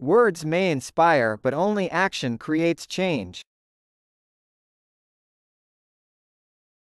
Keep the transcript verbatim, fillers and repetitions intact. Words may inspire, but only action creates change.